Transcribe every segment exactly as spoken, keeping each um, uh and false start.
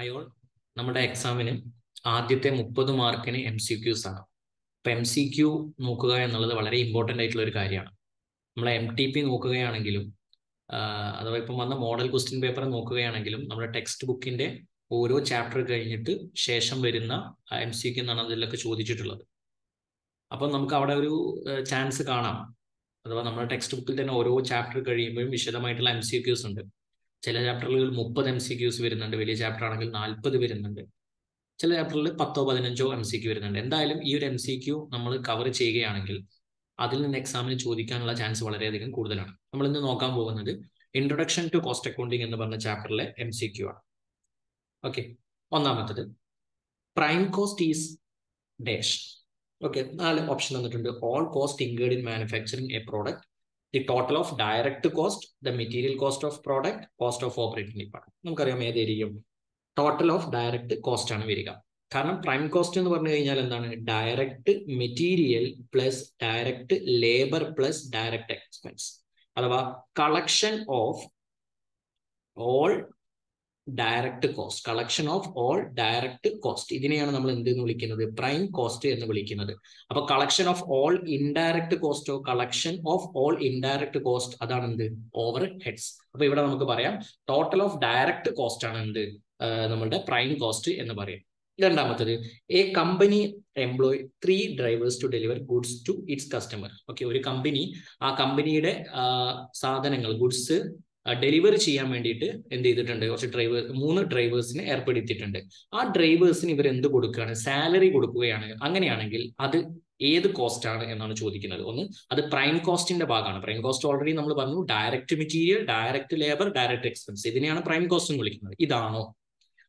Hi all, നമ്മുടെ എക്സാമിന് ആദ്യത്തെ മുപ്പത് മാർക്കിന് എം സി ക്യൂസ് ആണ്. അപ്പം എം സി ക്യൂ നോക്കുക എന്നുള്ളത് വളരെ ഇമ്പോർട്ടൻ്റ് ആയിട്ടുള്ള ഒരു കാര്യമാണ്. നമ്മളെ എം ടി പി നോക്കുകയാണെങ്കിലും അഥവാ ഇപ്പം വന്ന മോഡൽ ക്വസ്റ്റ്യൻ പേപ്പർ നോക്കുകയാണെങ്കിലും നമ്മുടെ ടെക്സ്റ്റ് ബുക്കിൻ്റെ ഓരോ ചാപ്റ്റർ കഴിഞ്ഞിട്ട് ശേഷം വരുന്ന എം സി ക്യൂ എന്നാണ് അതിലൊക്കെ ചോദിച്ചിട്ടുള്ളത്. അപ്പം നമുക്ക് അവിടെ ഒരു ചാൻസ് കാണാം. അഥവാ നമ്മുടെ ടെക്സ്റ്റ് ബുക്കിൽ തന്നെ ഓരോ ചാപ്റ്റർ കഴിയുമ്പോഴും വിശദമായിട്ടുള്ള എം സി ക്യൂസ് ഉണ്ട്. ചില ചാപ്റ്ററുകളിൽ മുപ്പത് എം സി ക്യൂസ് വരുന്നുണ്ട്, വലിയ ചാപ്റ്റർ ആണെങ്കിൽ നാൽപ്പത് വരുന്നുണ്ട്, ചില ചാപ്റ്ററിൽ പത്തോ പതിനഞ്ചോ എം സി ക്യൂ വരുന്നുണ്ട്. എന്തായാലും ഈ ഒരു എം സി ക്യൂ നമ്മൾ കവർ ചെയ്യുകയാണെങ്കിൽ അതിൽ നിന്ന് എക്സാമിന് ചോദിക്കാനുള്ള ചാൻസ് വളരെയധികം കൂടുതലാണ്. നമ്മൾ ഇന്ന് നോക്കാൻ പോകുന്നത് ഇൻട്രൊഡക്ഷൻ ടു കോസ്റ്റ് അക്കൗണ്ടിങ് എന്ന് പറഞ്ഞ ചാപ്റ്ററിലെ എം സി ക്യൂ ആണ്. ഓക്കെ, ഒന്നാമത്തത് prime cost is dash. Okay, നാല് ഓപ്ഷൻ തന്നിട്ടുണ്ട്. All cost incurred in manufacturing a product, the total of direct cost, the material cost of product, cost of operating department. നമുക്കറിയാം ഏതായിരിക്കും total of direct cost ആണ് വരിക. കാരണം prime cost എന്ന് പറഞ്ഞു കഴിഞ്ഞാൽ എന്താണ്, direct material plus direct labour plus direct expense, അഥവാ collection of all direct cost, collection of all direct cost. ഇതിനെയാണ് നമ്മൾ എന്തെന്ന് വിളിക്കുന്നത്, പ്രൈം കോസ്റ്റ് എന്ന് വിളിക്കുന്നത്. അപ്പൊ കളക്ഷൻ ഓഫ് ഓൾ ഇൻഡയറക്ട് കോസ്റ്റോ collection of all indirect cost, അതാണ് എന്ത്, ഓവർ ഹെഡ്സ്. അപ്പൊ ഇവിടെ നമുക്ക് പറയാം ടോട്ടൽ ഓഫ് ഡയറക്ട് കോസ്റ്റ് ആണ് എന്ത് നമ്മളുടെ പ്രൈം കോസ്റ്റ് എന്ന് പറയും. രണ്ടാമത്തത് a company employ three drivers to deliver goods to its customer. Okay, ഒരു കമ്പനി ആ കമ്പനിയുടെ സാധനങ്ങൾ ഗുഡ്സ് ഡെലിവർ ചെയ്യാൻ വേണ്ടിയിട്ട് എന്ത് ചെയ്തിട്ടുണ്ട്, കുറച്ച് ഡ്രൈവർ മൂന്ന് ഡ്രൈവേഴ്സിനെ ഏർപ്പെടുത്തിയിട്ടുണ്ട്. ആ ഡ്രൈവേഴ്സിന് ഇവർ എന്ത് കൊടുക്കുകയാണ്, സാലറി കൊടുക്കുകയാണ്. അങ്ങനെയാണെങ്കിൽ അത് ഏത് കോസ്റ്റ് ആണ് എന്നാണ് ചോദിക്കുന്നത്. ഒന്ന്, അത് പ്രൈം കോസ്റ്റിന്റെ ഭാഗമാണ്. പ്രൈം കോസ്റ്റ് ഓൾറെഡി നമ്മൾ പറഞ്ഞു, direct material, direct labour, direct expense, ഇതിനെയാണ് പ്രൈം കോസ്റ്റ് എന്ന് വിളിക്കുന്നത്. ഇതാണോ,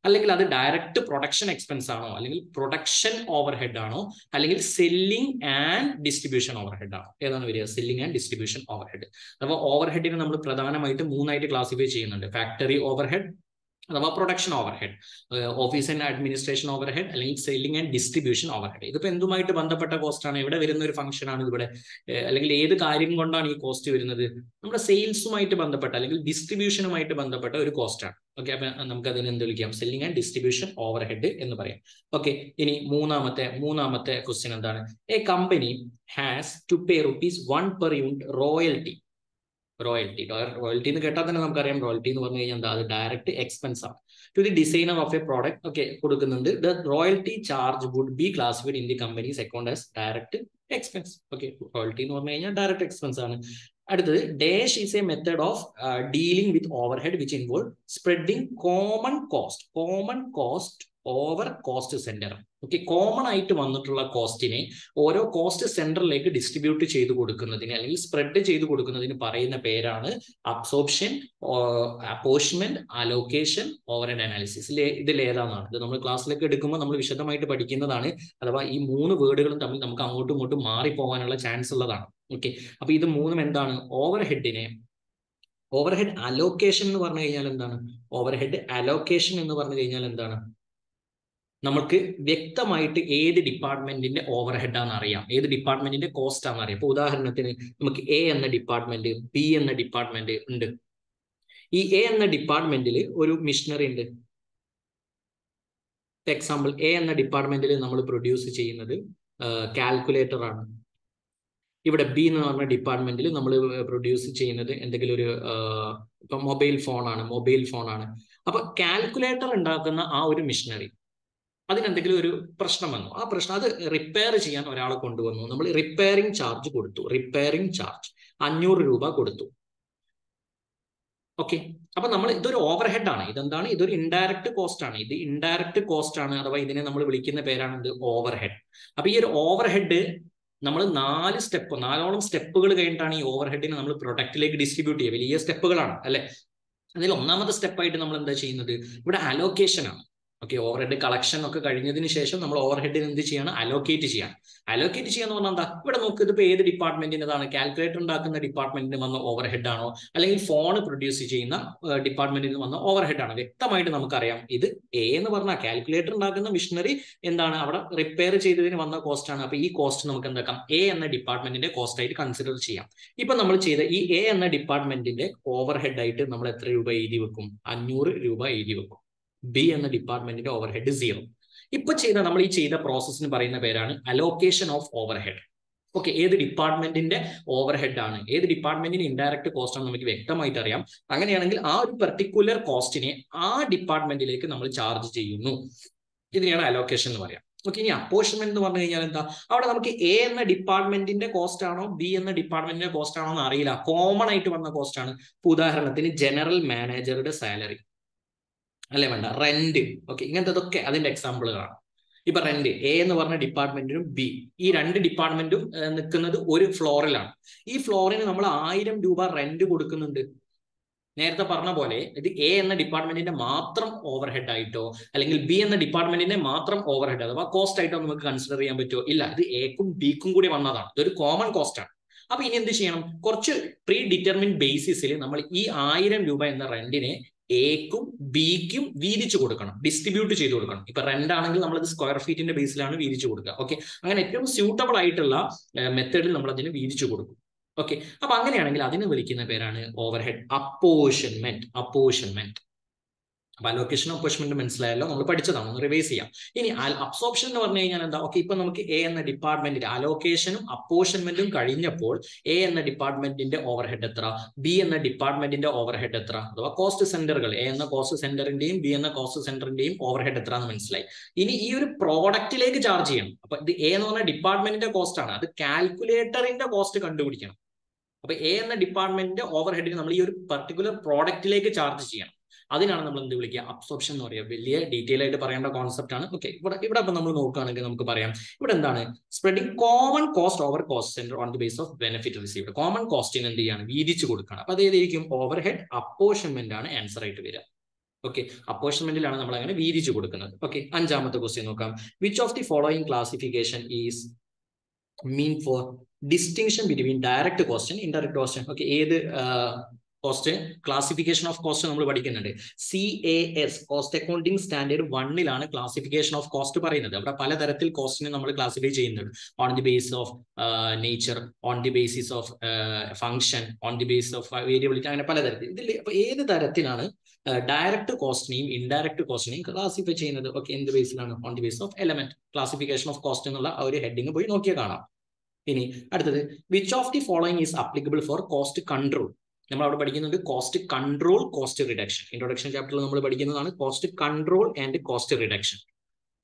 അല്ലെങ്കിൽ അത് ഡയറക്ട് പ്രൊഡക്ഷൻ എക്സ്പെൻസ് ആണോ, അല്ലെങ്കിൽ പ്രൊഡക്ഷൻ ഓവർ ഹെഡ് ആണോ, അല്ലെങ്കിൽ selling and distribution overhead ആണോ, ഏതാണ് വരിക, selling and distribution overhead. അഥവാ ഓവർ ഹെഡിനെ നമ്മൾ പ്രധാനമായിട്ട് മൂന്നായിട്ട് ക്ലാസിഫൈ ചെയ്യുന്നുണ്ട്, ഫാക്ടറി ഓവർ ഹെഡ് അഥവാ production overhead, office and administration overhead, അല്ലെങ്കിൽ selling and distribution overhead. ഇതിപ്പോൾ എന്തുമായിട്ട് ബന്ധപ്പെട്ട കോസ്റ്റ് ആണ്, ഇവിടെ വരുന്ന ഒരു ഫംഗ്ഷൻ ആണ് ഇവിടെ, അല്ലെങ്കിൽ ഏത് കാര്യം കൊണ്ടാണ് ഈ കോസ്റ്റ് വരുന്നത്, നമ്മുടെ സെയിൽസുമായിട്ട് ബന്ധപ്പെട്ട അല്ലെങ്കിൽ ഡിസ്ട്രിബ്യൂഷനുമായിട്ട് ബന്ധപ്പെട്ട ഒരു കോസ്റ്റ് ആണ്. ഓക്കെ, അപ്പൊ നമുക്ക് അതിന് എന്ത് വിളിക്കാം, selling and distribution overhead എന്ന് പറയാം. ഓക്കെ, ഇനി മൂന്നാമത്തെ മൂന്നാമത്തെ ക്വസ്റ്റ്യൻ എന്താണ്, a company has to pay rupees one per unit royalty. Royalty royalty എന്ന് കേട്ടാൽ തന്നെ നമുക്കറിയാം റോയൽറ്റി എന്ന് പറഞ്ഞു കഴിഞ്ഞാൽ എന്താ, അത് ഡയറക്റ്റ് എക്സ്പെൻസ് ആണ്. To the designer of a product, okay കൊടുക്കുന്നുണ്ട്, the royalty charge would be classified in the companies account as direct expense. Okay, royalty എന്ന് പറഞ്ഞു കഴിഞ്ഞാൽ ഡയറക്റ്റ് എക്സ്പെൻസ് ആണ്. അടുത്തത് dash is a method of dealing with overhead which involve spreading common cost, common cost over cost centre. Okay, common ആയിട്ട് വന്നിട്ടുള്ള കോസ്റ്റിനെ ഓരോ cost സെന്ററിലേക്ക് distribute ചെയ്ത് കൊടുക്കുന്നതിന് അല്ലെങ്കിൽ സ്പ്രെഡ് ചെയ്ത് കൊടുക്കുന്നതിന് പറയുന്ന പേരാണ് absorption, apportionment, allocation, overhead analysis. ഇതിൽ ഏതാണെന്നാണ്, ഇത് നമ്മൾ ക്ലാസ്സിലേക്ക് എടുക്കുമ്പോൾ നമ്മൾ വിശദമായിട്ട് പഠിക്കുന്നതാണ്. അഥവാ ഈ മൂന്ന് വേർഡുകളും തമ്മിൽ നമുക്ക് അങ്ങോട്ടും ഇങ്ങോട്ടും മാറിപ്പോകാനുള്ള ചാൻസ് ഉള്ളതാണ്. ഓക്കെ, അപ്പൊ ഇത് മൂന്നും എന്താണ്, ഓവർ ഹെഡിനെ, ഓവർ ഹെഡ് അലോക്കേഷൻ എന്ന് പറഞ്ഞു കഴിഞ്ഞാൽ എന്താണ്, ഓവർ ഹെഡ് അലോക്കേഷൻ എന്ന് പറഞ്ഞു കഴിഞ്ഞാൽ എന്താണ്, നമുക്ക് വ്യക്തമായിട്ട് ഏത് ഡിപ്പാർട്ട്മെന്റിന്റെ ഓവർ ഹെഡാന്ന് അറിയാം, ഏത് ഡിപ്പാർട്ട്മെന്റിന്റെ കോസ്റ്റ് ആണെന്ന് അറിയാം. ഇപ്പൊ ഉദാഹരണത്തിന് നമുക്ക് എ എന്ന ഡിപ്പാർട്ട്മെന്റ്, ബി എന്ന ഡിപ്പാർട്ട്മെന്റ് ഉണ്ട്. ഈ എ എന്ന ഡിപ്പാർട്ട്മെന്റിൽ ഒരു മിഷനറി ഉണ്ട്. എക്സാമ്പിൾ, എ എന്ന ഡിപ്പാർട്ട്മെന്റിൽ നമ്മൾ പ്രൊഡ്യൂസ് ചെയ്യുന്നത് കാൽക്കുലേറ്റർ ആണ്. ഇവിടെ ബി എന്ന് പറഞ്ഞ ഡിപ്പാർട്ട്മെന്റിൽ നമ്മൾ പ്രൊഡ്യൂസ് ചെയ്യുന്നത് എന്തെങ്കിലും ഒരു ഇപ്പൊ മൊബൈൽ ഫോണാണ് മൊബൈൽ ഫോണാണ് അപ്പൊ കാൽക്കുലേറ്റർ ഉണ്ടാക്കുന്ന ആ ഒരു മിഷനറി, അതിനെന്തെങ്കിലും ഒരു പ്രശ്നം വന്നു, ആ പ്രശ്നം അത് റിപ്പയർ ചെയ്യാൻ ഒരാളെ കൊണ്ടുവന്നു, നമ്മൾ റിപ്പയറിംഗ് ചാർജ് കൊടുത്തു, റിപ്പയറിംഗ് ചാർജ് അഞ്ഞൂറ് രൂപ കൊടുത്തു. ഓക്കെ, അപ്പൊ നമ്മൾ ഇതൊരു ഓവർ ഹെഡ് ആണ്. ഇതെന്താണ്, ഇതൊരു ഇൻഡയറക്ട് കോസ്റ്റ് ആണ്. ഇത് ഇൻഡയറക്ട് കോസ്റ്റ് ആണ്, അഥവാ ഇതിനെ നമ്മൾ വിളിക്കുന്ന പേരാണ് ഇത് ഓവർ ഹെഡ്. അപ്പൊ ഈ ഒരു ഓവർ ഹെഡ് നമ്മൾ നാല് സ്റ്റെപ്പ് നാലോളം സ്റ്റെപ്പുകൾ കഴിഞ്ഞിട്ടാണ് ഈ ഓവർ ഹെഡിനെ നമ്മൾ പ്രൊഡക്റ്റിലേക്ക് ഡിസ്ട്രിബ്യൂട്ട് ചെയ്യുക. വലിയ സ്റ്റെപ്പുകളാണ് അല്ലെ. അതിൽ ഒന്നാമത്തെ സ്റ്റെപ്പായിട്ട് നമ്മൾ എന്താ ചെയ്യുന്നത്, ഇവിടെ അലോക്കേഷൻ ആണ്. ഓക്കെ, ഓവർ ഹെഡ് കളക്ഷൻ ഒക്കെ കഴിഞ്ഞതിന് ശേഷം നമ്മൾ ഓവർ ഹെഡിന് എന്ത് ചെയ്യണം, അലോക്കേറ്റ് ചെയ്യണം. അലോക്കേറ്റ് ചെയ്യാന്ന് പറഞ്ഞാൽ എന്താ, ഇവിടെ നോക്ക്, ഇതിപ്പോ ഏത് ഡിപ്പാർട്ട്മെന്റിൻ്റെതാണ്, കാൽക്കുലേറ്റർ ഉണ്ടാക്കുന്ന ഡിപ്പാർട്ട്മെന്റിന് വന്ന ഓവർ ഹെഡ് ആണോ, അല്ലെങ്കിൽ ഫോൺ പ്രൊഡ്യൂസ് ചെയ്യുന്ന ഡിപ്പാർട്ട്മെന്റിൽ വന്ന ഓവർ ഹെഡ് ആണോ. വ്യക്തമായിട്ട് നമുക്കറിയാം ഇത് എ എന്ന് പറഞ്ഞാൽ കാൽക്കുലേറ്റർ ഉണ്ടാക്കുന്ന മിഷനറി എന്താണ്, അവിടെ റിപ്പയർ ചെയ്തതിന് വന്ന കോസ്റ്റ് ആണ്. അപ്പൊ ഈ കോസ്റ്റ് നമുക്ക് എന്താക്കാം, എ എന്ന ഡിപ്പാർട്ട്മെന്റിന്റെ കോസ്റ്റ് ആയിട്ട് കൺസിഡർ ചെയ്യാം. ഇപ്പൊ നമ്മൾ ചെയ്ത ഈ എ എന്ന ഡിപ്പാർട്ട്മെന്റിന്റെ ഓവർ ഹെഡ് ആയിട്ട് നമ്മൾ എത്ര രൂപ എഴുതി വെക്കും, അഞ്ഞൂറ് രൂപ എഴുതി വെക്കും. ബി എന്ന ഡിപ്പാർട്ട്മെന്റിന്റെ ഓവർഹെഡ് സീറോ. ഇപ്പൊ ചെയ്ത നമ്മൾ ഈ ചെയ്ത പ്രോസസ്സിന് പറയുന്ന പേരാണ് അലോക്കേഷൻ ഓഫ് ഓവർഹെഡ്. ഓക്കെ, ഏത് ഡിപ്പാർട്ട്മെന്റിന്റെ ഓവർഹെഡ് ആണ്, ഏത് ഡിപ്പാർട്ട്മെന്റിന് ഇൻഡയറക്ട് കോസ്റ്റ് ആണ് നമുക്ക് വ്യക്തമായിട്ട് അറിയാം. അങ്ങനെയാണെങ്കിൽ ആ ഒരു പെർട്ടിക്കുലർ കോസ്റ്റിനെ ആ ഡിപ്പാർട്ട്മെന്റിലേക്ക് നമ്മൾ ചാർജ് ചെയ്യുന്നു. ഇതിനെയാണ് അലോക്കേഷൻ എന്ന് പറയാം. ഓക്കെ, ഇനി അപ്പോർഷൻമെന്റ് എന്ന് പറഞ്ഞു കഴിഞ്ഞാൽ എന്താ, അവിടെ നമുക്ക് എ എന്ന ഡിപ്പാർട്ട്മെന്റിന്റെ കോസ്റ്റ് ആണോ ബി എന്ന ഡിപ്പാർട്ട്മെന്റിന്റെ കോസ്റ്റ് ആണോ എന്ന് അറിയില്ല, കോമൺ ആയിട്ട് വന്ന കോസ്റ്റ് ആണ്. ഉദാഹരണത്തിന് ജനറൽ മാനേജറുടെ സാലറി അല്ലേ, വേണ്ട റെന്റ്. ഓക്കെ, ഇങ്ങനത്തെതൊക്കെ അതിന്റെ എക്സാമ്പിളുകളാണ്. ഇപ്പൊ റെന്റ് എ എന്ന് പറഞ്ഞ ഡിപ്പാർട്ട്മെന്റിനും ബി, ഈ രണ്ട് ഡിപ്പാർട്ട്മെന്റും നിൽക്കുന്നത് ഒരു ഫ്ലോറിലാണ്. ഈ ഫ്ലോറിന് നമ്മൾ ആയിരം രൂപ റെന്റ് കൊടുക്കുന്നുണ്ട്. നേരത്തെ പറഞ്ഞ പോലെ ഇത് എ എന്ന ഡിപ്പാർട്ട്മെന്റിന്റെ മാത്രം ഓവർഹെഡ് ആയിട്ടോ അല്ലെങ്കിൽ ബി എന്ന ഡിപ്പാർട്ട്മെന്റിന്റെ മാത്രം ഓവർഹെഡ് അഥവാ കോസ്റ്റ് ആയിട്ടോ നമുക്ക് കൺസിഡർ ചെയ്യാൻ പറ്റുമോ? ഇല്ല, ഇത് എക്കും ബിക്കും കൂടി വന്നതാണ്, ഇതൊരു കോമൺ കോസ്റ്റ് ആണ്. അപ്പൊ ഇനി എന്ത് ചെയ്യണം, കുറച്ച് പ്രീ ഡിറ്റർമിൻ ബേസിസിൽ നമ്മൾ ഈ ആയിരം രൂപ എന്ന റെന്റിനെ എക്കും ബിക്കും വീതിച്ചു കൊടുക്കണം, ഡിസ്ട്രിബ്യൂട്ട് ചെയ്ത് കൊടുക്കണം. ഇപ്പൊ റെന്റ് ആണെങ്കിൽ നമ്മളത് സ്ക്വയർ ഫീറ്റിന്റെ ബേസിലാണ് വീതിച്ചു കൊടുക്കുക. ഓക്കെ, അങ്ങനെ ഏറ്റവും സ്യൂട്ടബിൾ ആയിട്ടുള്ള മെത്തേഡിൽ നമ്മൾ അതിന് വീതിച്ചു കൊടുക്കും. ഓക്കെ, അപ്പൊ അങ്ങനെയാണെങ്കിൽ അതിന് വിളിക്കുന്ന പേരാണ് ഓവർഹെഡ് അപ്പോർഷൻമെന്റ്. അപ്പോർഷൻമെന്റ് അപ്പൊ അലോക്കേഷൻ അപ്പോർഷൻമെന്റ് മനസ്സിലായല്ലോ, നമ്മൾ പഠിച്ചതാണ്, ഒന്ന് റിവൈസ് ചെയ്യാം. ഇനി അബ്സോർപ്ഷൻ എന്ന് പറഞ്ഞു കഴിഞ്ഞാൽ എന്താ, ഓക്കെ, ഇപ്പൊ നമുക്ക് എ എന്ന ഡിപ്പാർട്ട്മെന്റിന്റെ അലോക്കേഷനും അപ്പോർഷൻമെന്റും കഴിഞ്ഞപ്പോൾ എ എന്ന ഡിപ്പാർട്ട്മെന്റിന്റെ ഓവർഹെഡ് എത്ര, ബി എന്ന ഡിപ്പാർട്ട്മെന്റിന്റെ ഓവർഹെഡ് എത്ര, അഥവാ കോസ്റ്റ് സെന്ററുകൾ എ എന്ന കോസ്റ്റ് സെന്ററിന്റെയും ബി എന്ന കോസ്റ്റ് സെന്ററിന്റെയും ഓവർഹെഡ് എത്ര എന്ന് മനസ്സിലായി. ഇനി ഈ ഒരു പ്രോഡക്റ്റിലേക്ക് ചാർജ് ചെയ്യണം. അപ്പൊ ഇത് എ എന്ന് പറഞ്ഞ ഡിപ്പാർട്ട്മെന്റിന്റെ കോസ്റ്റ് ആണ്, അത് കാൽക്കുലേറ്ററിന്റെ കോസ്റ്റ് കണ്ടുപിടിക്കണം. അപ്പൊ എ എന്ന ഡിപ്പാർട്ട്മെന്റിന്റെ ഓവർഹെഡിന് നമ്മൾ ഈ ഒരു പർട്ടിക്കുലർ പ്രോഡക്റ്റിലേക്ക് ചാർജ് ചെയ്യണം. അതിനാണ് നമ്മൾ എന്ത് വിളിക്കുക, അബ്സോർപ്ഷൻ എന്ന് പറയുക. വലിയ ഡീറ്റെയിൽ ആയിട്ട് പറയേണ്ട കോൺസെപ്റ്റ് ആണ്. ഓക്കെ, ഇവിടെ ഇവിടെ ഇപ്പൊ നമ്മൾ നോക്കുകയാണെങ്കിൽ നമുക്ക് പറയാം ഇവിടെ എന്താണ്, spreading common cost over cost centre on the base of benefit received. Common കോസ്റ്റിന് എന്ത് ചെയ്യാണ്, വീതിച്ചു കൊടുക്കണം. അപ്പൊ അതേതായിരിക്കും, ഓവർഹെഡ് അപ്പോർഷൻമെന്റ് ആണ് ആൻസർ ആയിട്ട് വരിക. ഓക്കെ, അപ്പോർഷൻമെന്റിലാണ് നമ്മൾ അങ്ങനെ വീതിച്ചു കൊടുക്കുന്നത്. ഓക്കെ, അഞ്ചാമത്തെ ക്വസ്റ്റ്യൻ നോക്കാം. Which of the following classification is mean for distinction between direct cost and indirect cost. Okay, ഏത് കോസ്റ്റ് ക്ലാസിഫിക്കേഷൻ ഓഫ് കോസ്റ്റ് നമ്മൾ പഠിക്കുന്നുണ്ട്. C A S cost accounting standard വണ്ണിലാണ് ക്ലാസിഫിക്കേഷൻ ഓഫ് കോസ്റ്റ് പറയുന്നത്. അവിടെ പലതരത്തിൽ കോസ്റ്റിനെ നമ്മൾ ക്ലാസിഫൈ ചെയ്യുന്നുണ്ട്. On the basis of nature, on the basis of function, on the basis of variability, അങ്ങനെ പലതരത്തിൽ. ഇതിൽ അപ്പൊ ഏത് തരത്തിലാണ് ഡയറക്ട് കോസ്റ്റിനെയും ഇൻഡയറക്ട് കോസ്റ്റിനെയും ക്ലാസിഫൈ ചെയ്യുന്നത്? ഓക്കെ, എന്ത് ബേസിലാണ്, on the basis of element. Classification of cost എന്നുള്ള ആ ഒരു ഹെഡിങ് പോയി നോക്കിയാൽ കാണാം. ഇനി അടുത്തത് which of the following is applicable for cost control. നമ്മൾ അവിടെ പഠിക്കുന്നത് cost control, cost reduction. Introduction ചാപ്റ്ററിൽ നമ്മൾ പഠിക്കുന്നതാണ് cost control and cost reduction.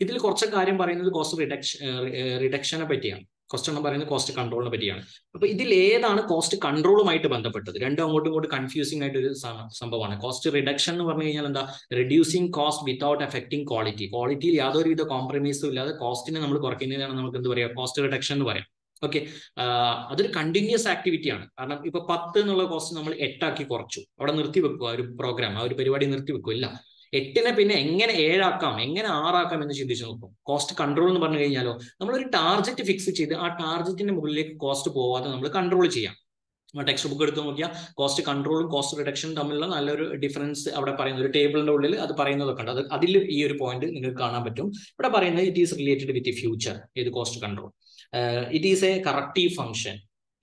ഇതിൽ കുറച്ച് കാര്യം പറയുന്നത് കോസ്റ്റ് റിഡക്ഷൻ റിഡക്ഷനെ പറ്റിയാണ്, കുറച്ച് എണ്ണം പറയുന്നത് കോസ്റ്റ് കൺട്രോളിനെ പറ്റിയാണ്. അപ്പൊ ഇതിൽ ഏതാണ് കോസ്റ്റ് കൺട്രോളുമായിട്ട് ബന്ധപ്പെട്ടത്? രണ്ടും അങ്ങോട്ടും ഇങ്ങോട്ട് കൺഫ്യൂസിംഗ് ആയിട്ടൊരു സംഭവമാണ്. കോസ്റ്റ് റിഡക്ഷൻ എന്ന് പറഞ്ഞു കഴിഞ്ഞാൽ എന്താ, reducing cost without effecting quality. ക്വാളിറ്റിയിൽ യാതൊരുവിധ കോംപ്രമൈസും ഇല്ലാതെ കോസ്റ്റിനെ നമ്മൾ കുറയ്ക്കുന്നതാണ് നമുക്ക് എന്ത് പറയാം, കോസ്റ്റ് റിഡക്ഷൻ എന്ന് പറയാം. ഓക്കെ, അതൊരു കണ്ടിന്യൂസ് ആക്ടിവിറ്റിയാണ്. കാരണം ഇപ്പൊ പത്ത് എന്നുള്ള കോസ്റ്റ് നമ്മൾ എട്ടാക്കി കുറച്ചു, അവിടെ നിർത്തി വെക്കുക ഒരു പ്രോഗ്രാം, ആ ഒരു പരിപാടി നിർത്തി വെക്കില്ല. എട്ടിനെ പിന്നെ എങ്ങനെ ഏഴാക്കാം, എങ്ങനെ ആറാക്കാം എന്ന് ചിന്തിച്ചു നോക്കും. കോസ്റ്റ് കൺട്രോൾ എന്ന് പറഞ്ഞു കഴിഞ്ഞാലോ, നമ്മളൊരു ടാർജറ്റ് ഫിക്സ് ചെയ്ത് ആ ടാർജറ്റിന്റെ മുകളിലേക്ക് കോസ്റ്റ് പോവാതെ നമ്മൾ കൺട്രോൾ ചെയ്യാം. ടെക്സ്റ്റ് ബുക്ക് എടുത്ത് നോക്കിയാൽ കോസ്റ്റ് കൺട്രോളും കോസ്റ്റ് റിഡക്ഷനും തമ്മിലുള്ള നല്ലൊരു ഡിഫറൻസ് അവിടെ പറയുന്ന ഒരു ടേബിളിന്റെ ഉള്ളിൽ അത് പറയുന്നതൊക്കെ ഉണ്ട്. അത് അതിൽ ഈ ഒരു പോയിന്റ് നിങ്ങൾക്ക് കാണാൻ പറ്റും. ഇവിടെ പറയുന്നത് it is related with future, ഇത് cost control. It is a corrective function.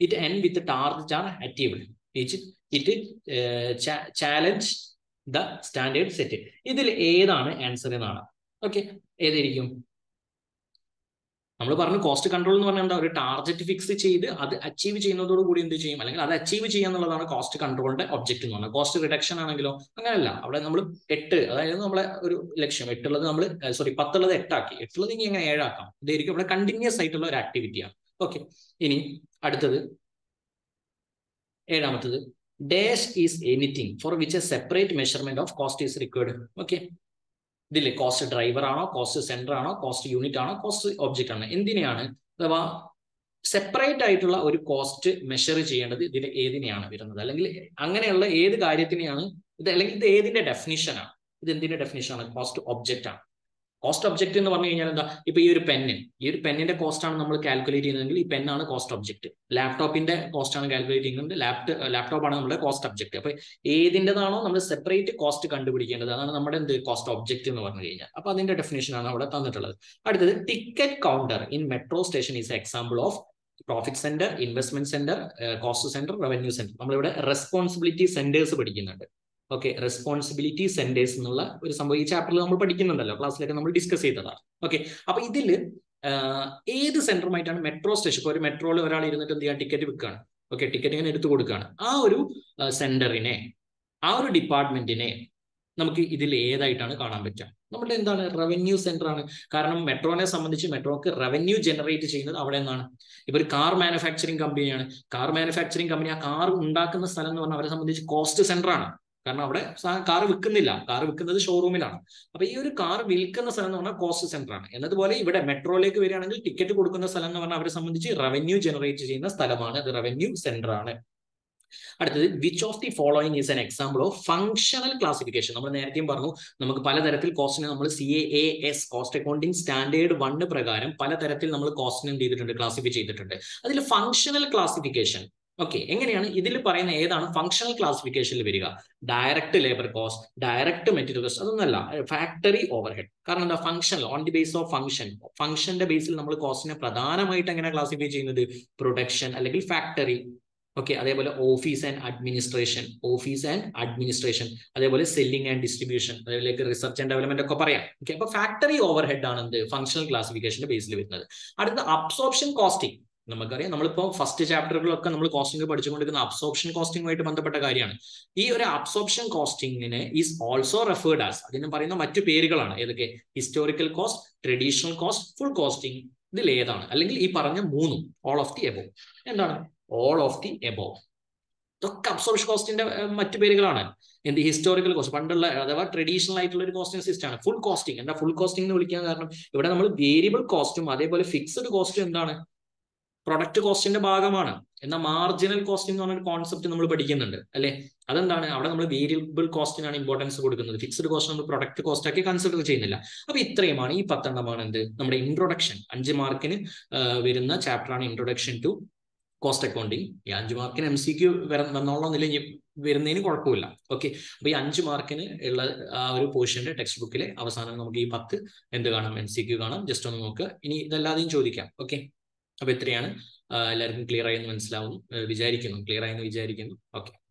It end with target are achieved. It challenge the standard set. ഇതിൽ ഏതാണ് ആൻസർ എന്നാണ്. ഓക്കെ, ഏതായിരിക്കും? നമ്മൾ പറഞ്ഞു കോസ്റ്റ് കൺട്രോൾ എന്ന് പറഞ്ഞാൽ എന്താ, ഒരു ടാർജറ്റ് ഫിക്സ് ചെയ്ത് അത് അച്ചീവ് ചെയ്യുന്നതോട് കൂടി എന്ത് ചെയ്യും, അല്ലെങ്കിൽ അത് അച്ചീവ് ചെയ്യുക കോസ്റ്റ് കൺട്രോളിന്റെ ഒബ്ജക്റ്റ് എന്ന് പറഞ്ഞാൽ. കോസ്റ്റ് റിഡക്ഷൻ ആണെങ്കിലോ അങ്ങനെയല്ല, അവിടെ നമ്മൾ എട്ട്, അതായത് നമ്മളെ ഒരു ലക്ഷ്യം എട്ടുള്ളത് നമ്മൾ സോറി പത്തുള്ളത് എട്ടാക്കി, എട്ടുള്ളത് ഇനി എങ്ങനെ ഏഴാക്കാം, ഇതായിരിക്കും അവിടെ കണ്ടിന്യൂസ് ആയിട്ടുള്ള ഒരു ആക്ടിവിറ്റിയാണ്. ഓക്കെ, ഇനി അടുത്തത് ഏഴാമത്തത് dash is anything for which a separate measurement of cost is required. Okay, ഇതില്ലേ കോസ്റ്റ് ഡ്രൈവർ ആണോ, കോസ്റ്റ് സെന്റർ ആണോ, കോസ്റ്റ് യൂണിറ്റ് ആണോ, കോസ്റ്റ് ഒബ്ജക്റ്റ് ആണോ, എന്തിനെയാണ് അഥവാ സെപ്പറേറ്റ് ആയിട്ടുള്ള ഒരു കോസ്റ്റ് മെഷർ ചെയ്യേണ്ടത് ഇതിൽ ഏതിനെയാണ് വരുന്നത്, അല്ലെങ്കിൽ അങ്ങനെയുള്ള ഏത് കാര്യത്തിനെയാണ് ഇത്, അല്ലെങ്കിൽ ഇത് ഏതിന്റെ ഡെഫിനിഷനാണ്, ഇത് എന്തിന്റെ ഡെഫിനിഷനാണ്, കോസ്റ്റ് ഒബ്ജക്റ്റ് ആണ്. കോസ്റ്റ് ഒബ്ജക്റ്റ് എന്ന് പറഞ്ഞു കഴിഞ്ഞാൽ എന്താ, ഇപ്പൊ ഈ ഒരു പെന്ന്, ഈ ഒരു പെന്നിന്റെ കോസ്റ്റ് ആണ് നമ്മൾ കാൽക്കുലേറ്റ് ചെയ്യുന്നതെങ്കിൽ ഈ പെന്നാണ് കോസ്റ്റ് ഒബ്ജക്റ്റ്. ലാപ്ടോപ്പിന്റെ കോസ്റ്റ് ആണ് കാൽക്കുലേറ്റ് ചെയ്യുന്നത്, ലാപ്ടോ ലാപ്ടോപ്പ് ആണ് നമ്മുടെ കോസ്റ്റ് ഒബ്ജക്റ്റ്. അപ്പൊ ഏതിൻ്റെതാണോ നമ്മൾ സെപ്പറേറ്റ് കോസ്റ്റ് കണ്ടുപിടിക്കേണ്ടത്, അതാണ് നമ്മുടെ എന്ത് കോസ്റ്റ് ഒബ്ജക്റ്റ് എന്ന് പറഞ്ഞു കഴിഞ്ഞാൽ. അപ്പൊ അതിന്റെ ഡെഫിനേഷൻ ആണ് അവിടെ തന്നിട്ടുള്ളത്. അടുത്തത് ticket counter in metro station is example of profit centre, investment centre, cost centre, revenue centre. നമ്മളിവിടെ റെസ്പോൺസിബിലിറ്റി സെന്റേഴ്സ് പഠിക്കുന്നുണ്ട്. ഓക്കെ റെസ്പോൺസിബിലിറ്റി സെന്റേഴ്സ് എന്നുള്ള ഒരു സംഭവം ഈ ചാപ്റ്ററിൽ നമ്മൾ പഠിക്കുന്നുണ്ടല്ലോ, ക്ലാസ്സിലൊക്കെ നമ്മൾ ഡിസ്കസ് ചെയ്തതാണ്. ഓക്കെ, അപ്പൊ ഇതിൽ ഏത് സെന്ററുമായിട്ടാണ് മെട്രോ സ്റ്റേഷൻ, ഇപ്പോൾ ഒരു മെട്രോയിൽ ഒരാൾ ഇരുന്നിട്ട് എന്ത് ചെയ്യാൻ ടിക്കറ്റ് വിൽക്കുകയാണ്, ഓക്കെ ടിക്കറ്റ് ഇങ്ങനെ എടുത്തു കൊടുക്കുകയാണ്, ആ ഒരു സെന്ററിനെ ആ ഒരു ഡിപ്പാർട്ട്മെന്റിനെ നമുക്ക് ഇതിൽ ഏതായിട്ടാണ് കാണാൻ പറ്റുക? നമ്മുടെ എന്താണ് റവന്യൂ സെന്റർ ആണ്. കാരണം മെട്രോനെ സംബന്ധിച്ച് മെട്രോക്ക് റവന്യൂ ജനറേറ്റ് ചെയ്യുന്നത് അവിടെ നിന്നാണ്. ഇപ്പൊ ഒരു കാർ മാനുഫാക്ചറിങ് കമ്പനിയാണ്, കാർ മാനുഫാക്ചറിങ് കമ്പനി ആ കാർ ഉണ്ടാക്കുന്ന സ്ഥലം എന്ന് പറഞ്ഞാൽ അവരെ സംബന്ധിച്ച് കോസ്റ്റ് സെന്റർ ആണ്. കാരണം അവിടെ കാർ വിൽക്കുന്നില്ല, കാർ വിൽക്കുന്നത് ഷോറൂമിലാണ്. അപ്പൊ ഈ ഒരു കാർ വിൽക്കുന്ന സ്ഥലം എന്ന് പറഞ്ഞാൽ കോസ്റ്റ് സെന്റർ ആണ്. എന്നതുപോലെ ഇവിടെ മെട്രോയിലേക്ക് വരികയാണെങ്കിൽ ടിക്കറ്റ് കൊടുക്കുന്ന സ്ഥലം എന്ന് പറഞ്ഞാൽ അവരെ സംബന്ധിച്ച് റവന്യൂ ജനറേറ്റ് ചെയ്യുന്ന സ്ഥലമാണ്, അത് റവന്യൂ സെന്റർ ആണ്. അടുത്തത്, which of the following is an example of functional classification. നമ്മൾ നേരത്തെയും പറഞ്ഞു, നമുക്ക് പലതരത്തിൽ കോസ്റ്റിനെ നമ്മൾ C A S cost accounting standard one പ്രകാരം പലതരത്തിൽ നമ്മൾ കോസ്റ്റിനെ എന്ത് ചെയ്തിട്ടുണ്ട്, ക്ലാസിഫൈ ചെയ്തിട്ടുണ്ട്. അതിൽ ഫംഗ്ഷണൽ ക്ലാസിഫിക്കേഷൻ ഓക്കെ എങ്ങനെയാണ് ഇതിൽ പറയുന്ന ഏതാണ് ഫംഗ്ഷണൽ ക്ലാസിഫിക്കേഷനിൽ വരിക? Direct labour cost, direct material cost അതൊന്നുമല്ല, ഫാക്ടറി ഓവർഹെഡ്. കാരണം എന്താ, functional on the base of function, ഫംഗ്ഷന്റെ ബേസിൽ നമ്മൾ കോസ്റ്റിനെ പ്രധാനമായിട്ട് എങ്ങനെ ക്ലാസിഫൈ ചെയ്യുന്നത്, പ്രൊഡക്ഷൻ അല്ലെങ്കിൽ ഫാക്ടറി. ഓക്കെ, അതേപോലെ office and administration, office and administration, അതേപോലെ സെല്ലിംഗ് ആൻഡ് ഡിസ്ട്രിബ്യൂഷൻ, അതേപോലെ റിസർച്ച് ആൻഡ് ഡെവലപ്മെന്റ് ഒക്കെ പറയാം. ഓക്കെ, അപ്പൊ ഫാക്ടറി ഓവർ ഹെഡ് ആണ് എന്ത് ഫംഗ്ഷണൽ ക്ലാസിഫിക്കേഷന്റെ ബേസിൽ വരുന്നത്. അടുത്ത അബ്സോർപ്ഷൻ കോസ്റ്റിംഗ്. നമുക്കറിയാം, നമ്മളിപ്പോ ഫസ്റ്റ് ചാപ്റ്ററുകളൊക്കെ നമ്മൾ കോസ്റ്റിംഗ് പഠിച്ചുകൊണ്ടിരിക്കുന്ന അബ്സോർപ്ഷൻ കോസ്റ്റിംഗുമായിട്ട് ബന്ധപ്പെട്ട കാര്യമാണ്. ഈ ഒരു അബ്സോർപ്ഷൻ കോസ്റ്റിംഗിനെ ഈസ് ഓൾസോ റെഫേർഡ് ആസ്, അതിന് പറയുന്ന മറ്റു പേരുകളാണ് ഏതൊക്കെ, historical cost, traditional cost, full costing. ഇതിൽ ഏതാണ്, അല്ലെങ്കിൽ ഈ പറഞ്ഞ മൂന്നും, ഓൾ ഓഫ് ദി എബോവ്. എന്താണ് all of the above? ഇതൊക്കെ അബ്സോർപ്ഷൻ കോസ്റ്റിന്റെ മറ്റു പേരുകളാണ്. എന്ത്, ഹിസ്റ്റോറിക്കൽ കോസ്റ്റ് പണ്ടുള്ള അഥവാ ട്രഡീഷണൽ ആയിട്ടുള്ള ഒരു കോസ്റ്റിംഗ് സിസ്റ്റം ആണ്. ഫുൾ കോസ്റ്റിംഗ്, എന്താ ഫുൾ കോസ്റ്റിംഗ് എന്ന് വിളിക്കാൻ കാരണം, ഇവിടെ നമ്മൾ വേരിയബിൾ കോസ്റ്റും അതേപോലെ ഫിക്സഡ് കോസ്റ്റും എന്താണ് പ്രൊഡക്റ്റ് കോസ്റ്റിന്റെ ഭാഗമാണ്. എന്നാൽ മാർജിനൽ കോസ്റ്റ് എന്ന് പറഞ്ഞൊരു കോൺസെപ്റ്റ് നമ്മൾ പഠിക്കുന്നുണ്ട് അല്ലെ, അതെന്താണ്, അവിടെ നമ്മൾ വേരിയബിൾ കോസ്റ്റിനാണ് ഇമ്പോർട്ടൻസ് കൊടുക്കുന്നത്, ഫിക്സഡ് കോസ്റ്റ് നമ്മൾ പ്രൊഡക്റ്റ് കോസ്റ്റ് ആക്കി കൺസിഡർ ചെയ്യുന്നില്ല. അപ്പൊ ഇത്രയുമാണ്, ഈ പത്തെണ്ണമാണ് എന്ത് നമ്മുടെ ഇൻട്രൊഡക്ഷൻ. അഞ്ച് മാർക്കിന് വരുന്ന ചാപ്റ്ററാണ് ഇൻട്രൊഡക്ഷൻ ടു കോസ്റ്റ് അക്കൗണ്ടിങ്. ഈ അഞ്ച് മാർക്കിന് എം സി ക്യു വന്നോളന്നില്ല, ഇനി വരുന്നതിന് കുഴപ്പമില്ല. ഓക്കെ, അപ്പൊ ഈ അഞ്ച് മാർക്കിന് ഉള്ള ആ ഒരു പോർഷന്റെ ടെക്സ്റ്റ് ബുക്കിലെ അവസാനം നമുക്ക് ഈ പത്ത് എന്ത് കാണാം, എം സി ക്യു കാണാം. ജസ്റ്റ് ഒന്ന് നോക്കുക, ഇനി ഇതല്ലാതെയും ചോദിക്കാം. ഓക്കെ, അപ്പൊ ഇത്രയാണ്. എല്ലാവർക്കും ക്ലിയർ ആയെന്ന് മനസ്സിലാവുന്നു വിചാരിക്കുന്നു, ക്ലിയർ ആയെന്ന് വിചാരിക്കുന്നു. ഓക്കെ.